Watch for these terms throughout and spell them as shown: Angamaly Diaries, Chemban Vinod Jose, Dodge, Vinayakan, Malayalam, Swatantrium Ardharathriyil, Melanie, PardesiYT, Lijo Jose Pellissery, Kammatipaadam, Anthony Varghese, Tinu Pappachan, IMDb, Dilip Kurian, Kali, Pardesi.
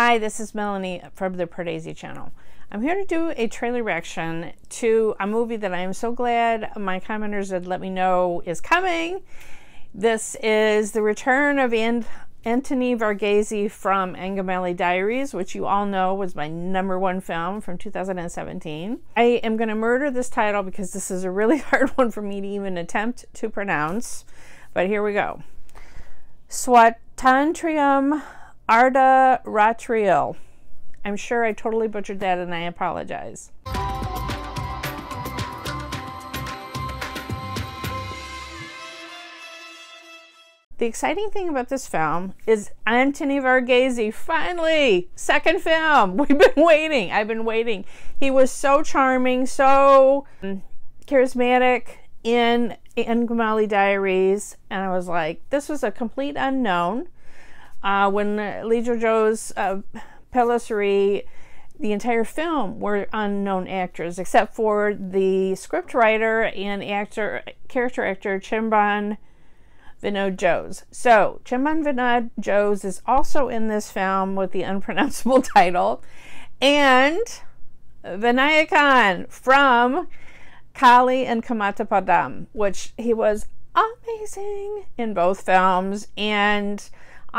Hi, this is Melanie from the Pardesi channel. I'm here to do a trailer reaction to a movie that I am so glad my commenters had let me know is coming. This is the return of Anthony Varghese from Angamaly Diaries, which you all know was my #1 film from 2017. I am going to murder this title because this is a really hard one for me to even attempt to pronounce, but here we go. Swatantrium Ardharathriyil. I'm sure I totally butchered that and I apologize. The exciting thing about this film is Anthony Varghese, finally, second film. We've been waiting. I've been waiting. He was so charming, so charismatic in Angamaly Diaries. And I was like, this was a complete unknown. When Lijo Jose Pellissery, the entire film were unknown actors, except for the scriptwriter and character actor Chemban Vinod Jose. So Chemban Vinod Jose is also in this film with the unpronounceable title, and Vinayakan from Kali and Kammatipaadam, which he was amazing in both films. And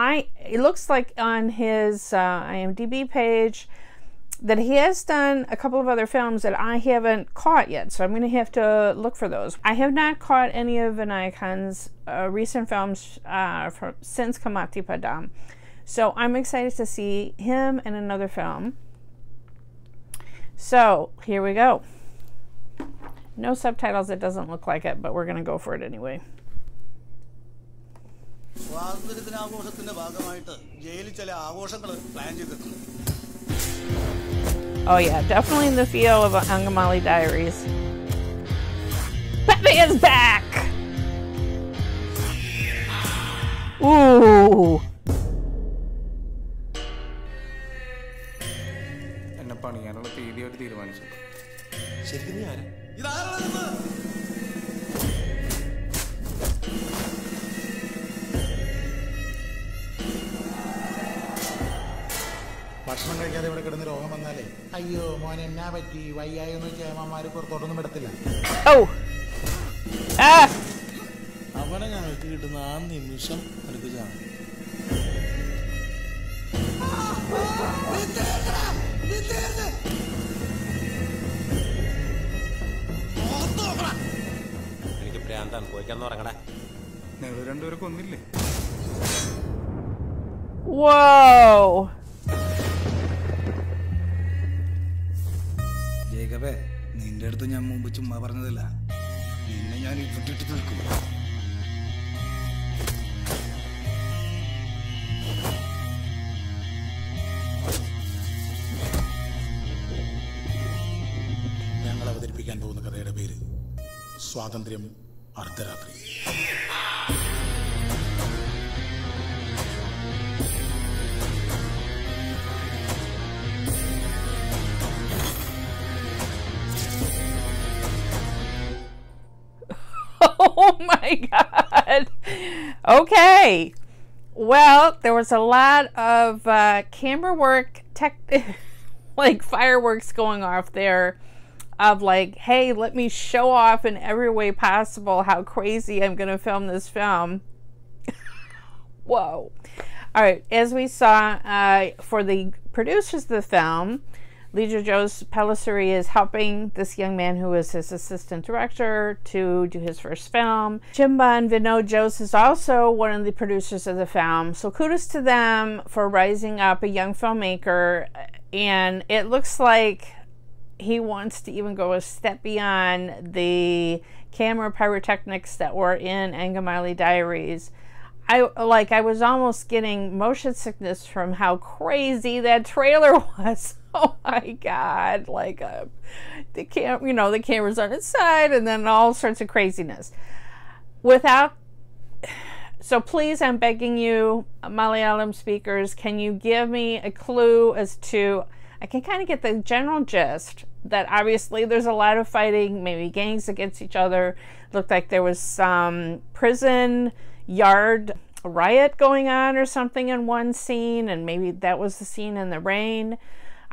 it looks like on his IMDb page that he has done a couple of other films that I haven't caught yet, so I'm going to have to look for those. I have not caught any of Vinayakan's recent films since Kammatipaadam, so I'm excited to see him in another film. So here we go. No subtitles, it doesn't look like it, but we're going to go for it anyway. Oh yeah, definitely in the feel of Angamaly Diaries. Batman's back! Ooh! Oh! Ah! Whoa! Swatantrium Ardharathriyil. Oh my God. Okay. Well, there was a lot of camera work, like fireworks going off there of like, hey, let me show off in every way possible how crazy I'm going to film this film. Whoa. All right. As we saw, for the producers of the film, Lijo Jose Pellissery is helping this young man who is his assistant director to do his first film. Chemban Vinod Jose is also one of the producers of the film. So kudos to them for rising up a young filmmaker. And it looks like he wants to even go a step beyond the camera pyrotechnics that were in Angamaly Diaries. I was almost getting motion sickness from how crazy that trailer was. Oh my God, like the camera's on its side and then all sorts of craziness. So please, I'm begging you, Malayalam speakers, can you give me a clue as to, I can kind of get the general gist that obviously there's a lot of fighting, maybe gangs against each other. It looked like there was some prison yard a riot going on or something in one scene, and maybe that was the scene in the rain.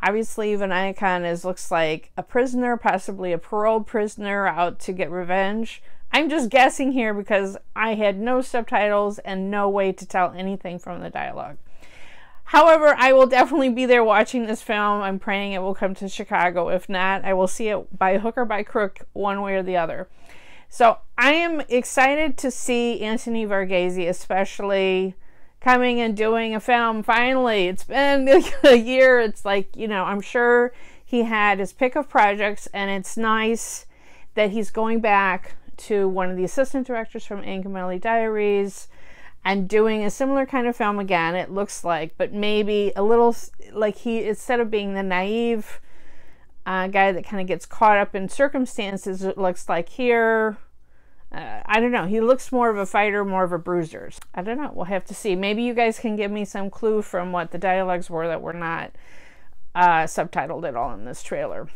Obviously, Vinayakan looks like a prisoner, possibly a paroled prisoner out to get revenge. I'm just guessing here because I had no subtitles and no way to tell anything from the dialogue. However, I will definitely be there watching this film. I'm praying it will come to Chicago. If not, I will see it by hook or by crook, one way or the other. So I am excited to see Anthony Varghese, especially coming and doing a film. Finally, it's been a year. It's like, you know, I'm sure he had his pick of projects, and it's nice that he's going back to one of the assistant directors from Angamaly Diaries and doing a similar kind of film again, it looks like, but maybe a little like he, instead of being the naive guy that kind of gets caught up in circumstances, it looks like here, I don't know, he looks more of a fighter, more of a bruiser. I don't know, we'll have to see. Maybe you guys can give me some clue from what the dialogues were that were not subtitled at all in this trailer.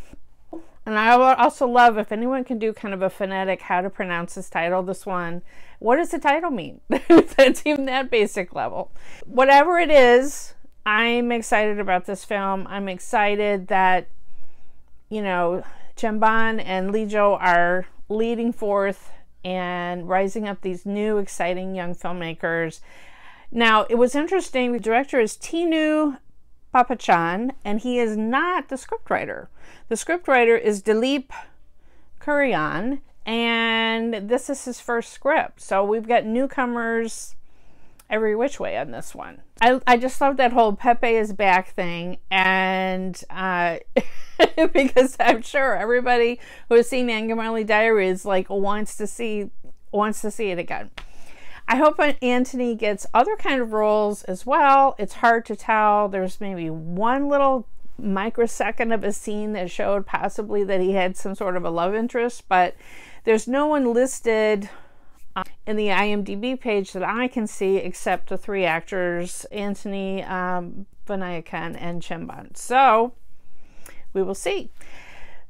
And I would also love if anyone can do kind of a phonetic how to pronounce this title, this one. What does the title mean? That's even that basic level. Whatever it is, I'm excited about this film. I'm excited that, you know, Chemban and Lijo are leading forth and rising up these new, exciting young filmmakers. Now, it was interesting. The director is Tinu Pappachan, and he is not the scriptwriter. The scriptwriter is Dilip Kurian, and this is his first script. So we've got newcomers every which way on this one. I just love that whole Pepe is back thing, and because I'm sure everybody who has seen Angamaly Diaries like wants to see it again. I hope Anthony gets other kind of roles as well. It's hard to tell. There's maybe one little microsecond of a scene that showed possibly that he had some sort of a love interest, but there's no one listed in the IMDb page that I can see except the three actors, Anthony, Vinayakan, and Chemban. So we will see.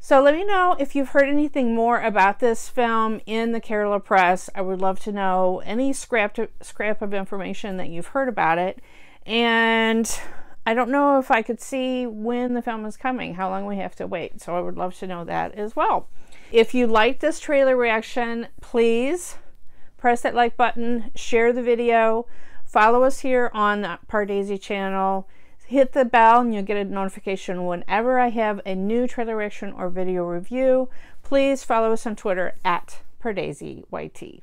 So let me know if you've heard anything more about this film in the Kerala press. I would love to know any scrap of information that you've heard about it. And I don't know if I could see when the film is coming, how long we have to wait. So I would love to know that as well. If you like this trailer reaction, please press that like button, share the video, follow us here on the Pardesi channel. Hit the bell and you'll get a notification whenever I have a new trailer reaction or video review. Please follow us on Twitter at PardesiYT.